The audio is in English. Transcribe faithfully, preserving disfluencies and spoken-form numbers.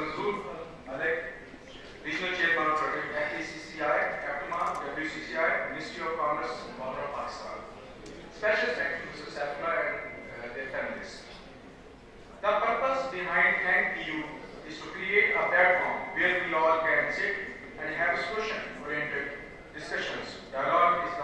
Mansoor, elect Regional Chairman of A T C C I, Captain W C C I, Ministry of Commerce, Government of Pakistan. Special thanks to Mister Saifullah and uh, their families. The purpose behind N P U is to create a platform where we all can sit and have solution-oriented discussions, dialogue,